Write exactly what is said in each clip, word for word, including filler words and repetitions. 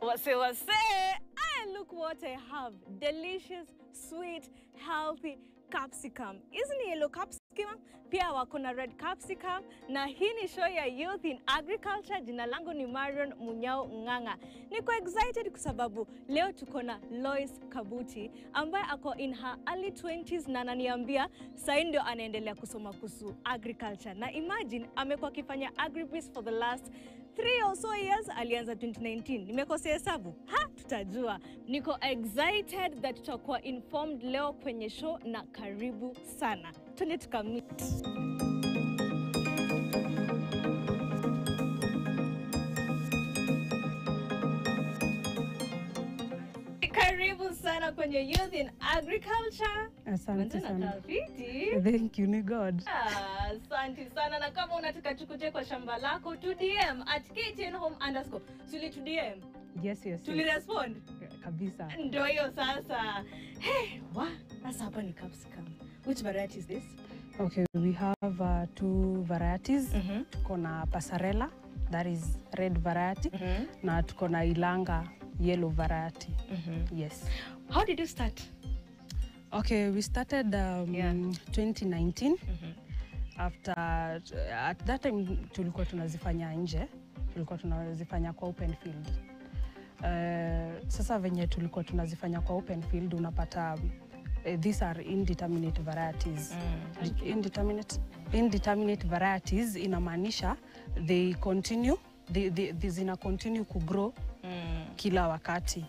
Wase wase! And look what I have. Delicious, sweet, healthy capsicum. Isn't it yellow capsicum? Pia wakona red capsicum. Na hii ni show ya Youth in Agriculture. Jina langu ni Marion Munyao Nganga. Niko excited kwa sababu leo tukona Lois Kabuti ambaye ako in her early twenties na ananiambia sasa ndio anaendelea kusoma kuhusu agriculture. Na imagine amekuwa akifanya agribusiness for the last three or so years. Alianza twenty nineteen. Nimekosea hesabu? Ha, tutajua. Niko excited that tutakuwa informed leo kwenye show na karibu sana. Twende tukamit. Karibu sana kwenye Youth in Agriculture. Asante sana. Thank you, ni God. Ah, asante sana. Na kama unataka tukuje kwa shamba lako, tu D M at kitchenhome underscore. Suli tu D M? Yes, yes. Tuli yes. Respond? Kabisa. Ndoyo sasa. Hey, wa, nasa hapa ni capsicum. Which variety is this? Okay, we have uh, two varieties. Mm-hmm. Tukona Pasarela, that is red variety. Mm-hmm. Na tukona Ilanga, yellow variety. Mm-hmm. Yes. How did you start? Okay, we started um, yeah. twenty nineteen. Mm-hmm. After, uh, at that time, tulikuwa tunazifanya nje. Tulikuwa tunazifanya kwa open field. Uh, sasa venye tulikuwa tunazifanya kwa open field, unapata... Uh, these are indeterminate varieties. Mm. De indeterminate, indeterminate varieties inamaanisha they continue, they, they, they zina continue to grow mm. kila wakati.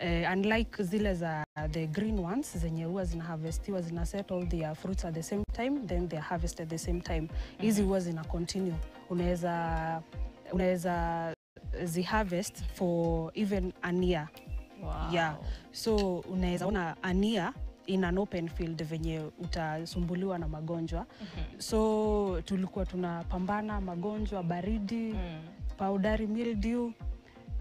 Uh, unlike zile za the green ones, zenye huwa zina harvestiwa, zina set all their fruits at the same time, then they are harvested at the same time. Hizi huwa zina continue. Unaweza unaweza zi harvest for even a year. Wow. Yeah. So unaweza ona a year in an open field venye utasumbuliwa na magonjwa. Mm-hmm. So tulikuwa tunapambana magonjwa baridi, mm. powdery mildew,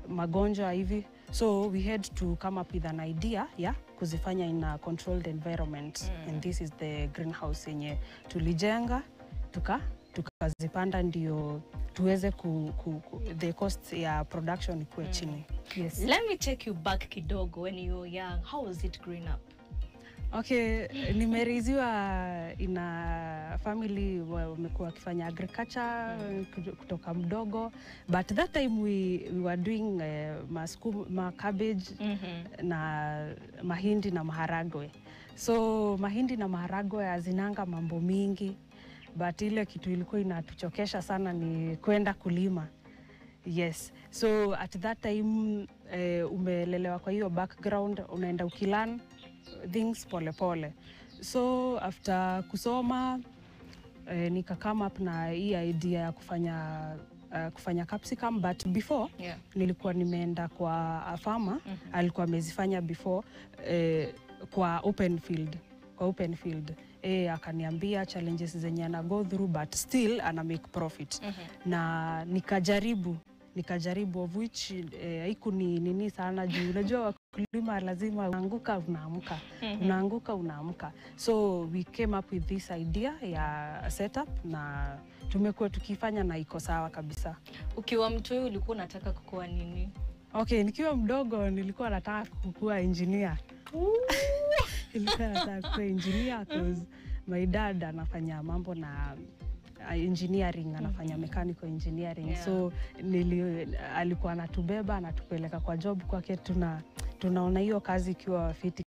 magonjwa hivi. So we had to come up with an idea, yeah, kuzifanya in a controlled environment. Mm. And this is the greenhouse yenye tulijenga, tuka, tukazipanda ndio tuweze ku, ku, ku the cost ya production ikuwe mm. chini. Yes. Let me take you back kidogo when you were young. How was it growing up? Okay, nimeriziwa in a family wamekuwa kifanya agriculture kutoka mdogo, but that time we, we were doing uh, masku, ma cabbage mm-hmm. na mahindi na maharagwe. So mahindi na maharagwe hazinanga mambo mingi, but ile kitu ilikuwa inatuchokesha sana ni kwenda kulima. Yes, so at that time uh, umelelewa kwa hiyo background, unaenda ukilan things pole pole. So after kusoma eh, nika come up na hii idea ya kufanya uh, kufanya capsicum, but before yeah. nilikuwa nimeenda kwa farmer mm -hmm. alikuwa amezifanya before eh, kwa open field kwa open field eh, akaniambia challenges zenye ana go through, but still ana make profit mm -hmm. na nikajaribu nikajaribu of which eh, haiku ni nini sana juu unajua kulima lazima unaanguka unaamka unaanguka unaamka. So we came up with this idea ya setup na tumekuwa tukifanya na iko sawa kabisa. Ukiwa mtu ulikuwa unataka kukuwa nini? Okay, nikiwa mdogo nilikuwa nataka kukuwa engineer. Nilikuwa nataka kuwa engineer because my dad anafanya mambo na engineering, anafanya mechanical engineering. Yeah. So nili, alikuwa anatubeba anatupeleka kwa job kwake, tuna tunaona hiyo kazi ikiwa fiti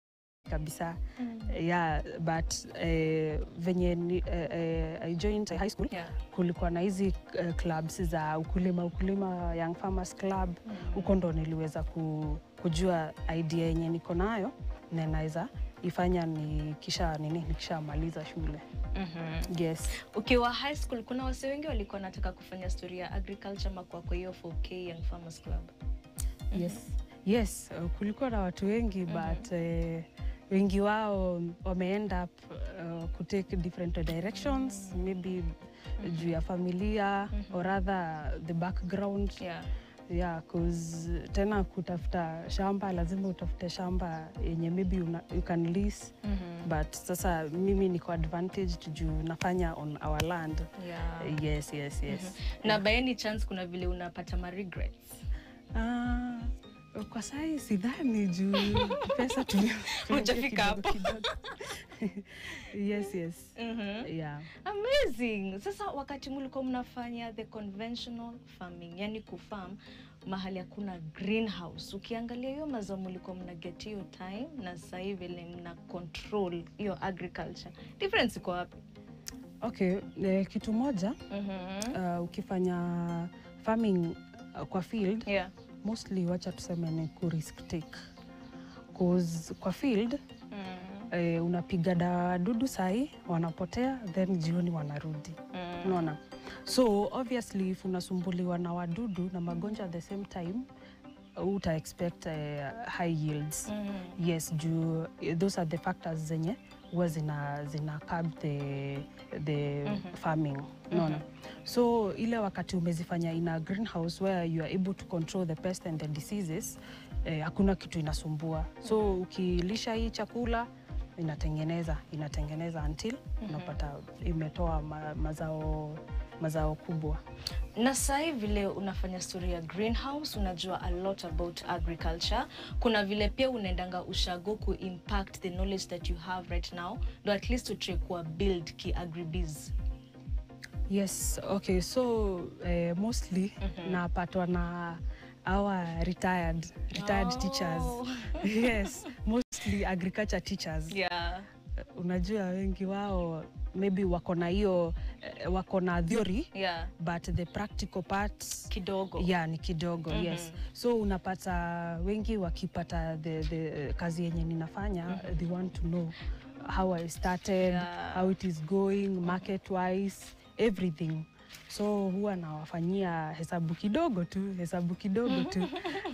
kabisa. Mm. Yeah, but eh, venye eh, I joined high school yeah. kulikuwa na hizi uh, clubs za ukulima ukulima Young Farmers Club. Mm. Uko ndo niliweza ku, kujua idea yenye niko nayo na naweza ifanya ni kisha nini nikisha maliza shule. Mm-hmm. Yes. Ukiwa okay, high school kuna wase wengi walikuwa nataka kufanya story ya agriculture makwa kwa hiyo four K Young Farmers Club. Mm-hmm. Yes. Yes, kulikuwa na watu wengi mm-hmm. but eh, wengi wao wame-end up uh, ku take different directions, mm-hmm. maybe mm-hmm. juu ya familia mm-hmm. or rather the background. Yeah. Yeah, cause tena kutafuta shamba lazima utafute shamba yenye maybe una, you can lease. Mm-hmm. But sasa mimi niko advantage juu nafanya on our land. Yeah. Yes, yes, yes. Mm-hmm. Na by any chance kuna vile unapata ma regrets? Ah, Kwa sai sidhani juu pesa tulio mjafika hapo. Yes, yes. Mhm. Mm yeah. Amazing. Sasa wakati mlikuwa mnafanya the conventional farming, yani kufarm mahali hakuna greenhouse, ukiangalia hiyo mazao mlikuwa mnaget hiyo time na sasa hivi mna control hiyo agriculture, difference iko wapi? Okay, eh, kitu moja mm -hmm. uh, ukifanya farming uh, kwa field, yeah, mostly wacha tuseme ni ku risk take, cause kwa field mm. eh, unapiga da dudu sahi wanapotea, then jioni wanarudi, mm. unaona. So obviously if unasumbuliwa na wadudu na magonjwa at the same time, uh, uta expect uh, high yields. Mm. Yes, juu those are the factors zenye was in a zina curb the the mm -hmm. farming. Mm -hmm. No, so ile wakati umezifanya in a greenhouse where you are able to control the pests and the diseases, eh, hakuna kitu inasumbua. So ukilisha hii chakula inatengeneza inatengeneza until mm -hmm. unapata imetoa ma, mazao mazao kubwa. Na sasa vile unafanya story ya greenhouse, unajua a lot about agriculture. Kuna vile pia unaendanga ushago ku impact the knowledge that you have right now, do at least to try ku build ki agribiz. Yes, okay. So eh, mostly mm -hmm. na patwa na our retired retired oh. teachers. Yes, mostly agriculture teachers. Yeah. Unajua wengi wao maybe wako na hiyo wako na theory, yeah, but the practical parts kidogo, yeah, ni kidogo. Mm -hmm. Yes, so unapata wengi wakipata the the kazi yenye ninafanya, mm -hmm. they want to know how I started, yeah, how it is going market wise, everything. So huwa nawafanyia hesabu kidogo tu, hesabu kidogo tu.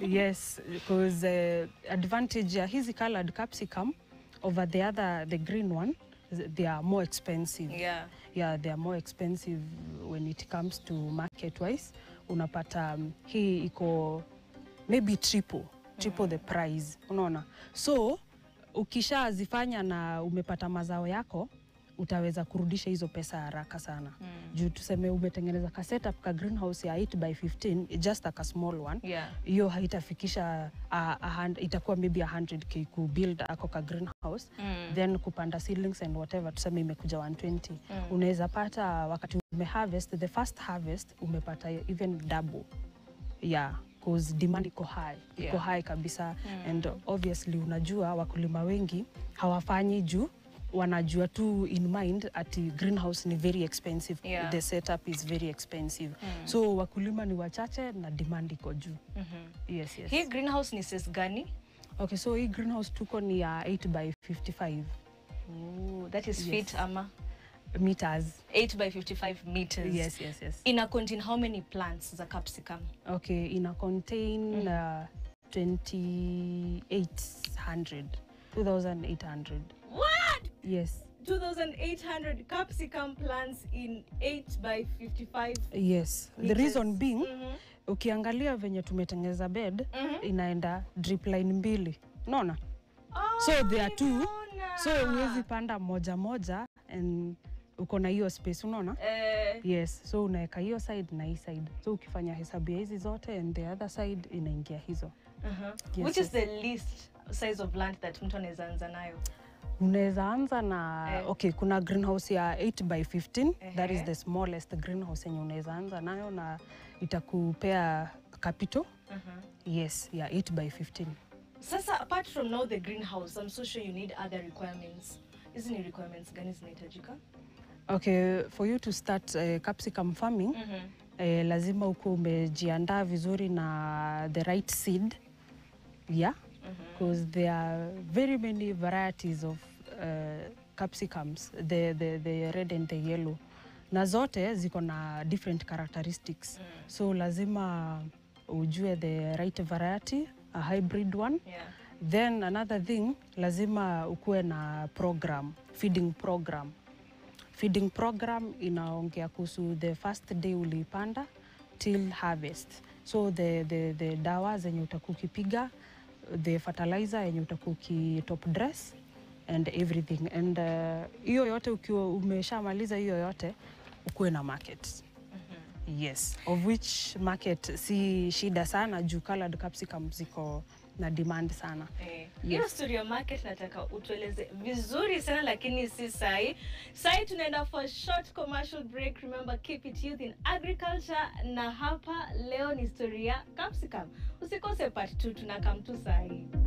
Yes, because uh, advantage ya hizi colored capsicum over the other, the green one, they are more expensive. Yeah. Yeah, they are more expensive when it comes to market-wise. Unapata um, hii iko maybe triple, triple mm. the price. Unaona. So, ukisha zifanya na umepata mazao yako, utaweza kurudisha hizo pesa haraka sana. Mm. Juu tuseme umetengeneza ka setup ka greenhouse ya eight by fifteen, just like a small one. Yeah. Hiyo haitafikisha a, a hand, itakuwa maybe one hundred K ku build ako ka greenhouse. Mm. Then kupanda seedlings and whatever, tuseme imekuja one twenty. Mm. Unaweza pata wakati umeharvest, the first harvest umepata even double. Yeah, cause demand iko high. Iko yeah. high kabisa. Mm. And obviously unajua wakulima wengi hawafanyi juu wanajua tu in mind ati greenhouse ni very expensive, yeah, the setup is very expensive. Mm. So wakulima ni wachache na demand iko juu. Mm -hmm. Yes, yes. Hii greenhouse ni size gani? Okay, so hii greenhouse tuko ni ya uh, eight by fifty-five. Ooh, that is, yes, feet ama meters. eight by fifty-five meters. Yes, yes, yes. Ina contain how many plants za capsicum? Okay, ina contain mm -hmm. uh, twenty-eight hundred. two thousand eight hundred. Yes. two thousand eight hundred capsicum plants in eight by fifty-five. Yes. Meters. The reason being, mm -hmm. ukiangalia venye tumetengeza bed, mm -hmm. inaenda drip line mbili. Nona. Oh, so there are two. Nona. So uwezi panda moja moja and uko na hiyo space, unaona? Eh. Yes, so unaweka hiyo side na hii side. So ukifanya hesabu hizi zote and the other side inaingia hizo. Uh-huh. Yes, which yes. is the least size of land that mtu anaweza anza nayo? Unaweza anza na eh. okay, kuna greenhouse ya eight by fifteen, uh -huh. that is the smallest greenhouse yenye unaweza anza nayo na itakupea capital. Uh -huh. Yes, ya eight by fifteen. Sasa apart from now the greenhouse, I'm so sure you need other requirements. Isn't it requirements gani zinahitajika? Okay, for you to start uh, capsicum farming, mm -hmm. eh, lazima uko umejiandaa vizuri na the right seed. Yeah. Because there are very many varieties of uh, capsicums, the, the, the red and the yellow. Na zote ziko na different characteristics. Mm. So lazima ujue the right variety, a hybrid one. Yeah. Then another thing, lazima ukue na program, feeding program. Feeding program inaongea kuhusu the first day ulipanda till harvest. So the, the, the dawa zenye utakukipiga, the fertilizer yenye utakuki top dress and everything, and hiyo uh, yote ukiwa umeshamaliza hiyo yote, ukue na market. Mm -hmm. Yes, of which market si shida sana juu colored capsicum ziko na demand sana. Eh. Yes. Yo studio market nataka utueleze vizuri sana lakini si sai. Sai tunaenda for short commercial break. Remember, keep it youth in agriculture na hapa leo ni historia capsicum. Usikose part two tunakamtu sai.